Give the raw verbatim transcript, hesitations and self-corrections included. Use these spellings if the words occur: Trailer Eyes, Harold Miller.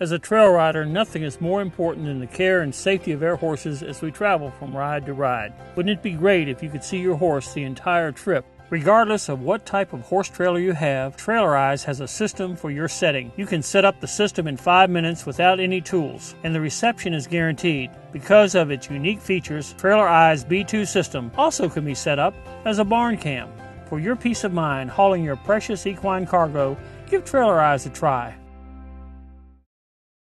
As a trail rider, nothing is more important than the care and safety of our horses as we travel from ride to ride. Wouldn't it be great if you could see your horse the entire trip? Regardless of what type of horse trailer you have, Trailer Eyes has a system for your setting. You can set up the system in five minutes without any tools, and the reception is guaranteed. Because of its unique features, Trailer Eyes B two system also can be set up as a barn cam. For your peace of mind hauling your precious equine cargo, give Trailer Eyes a try.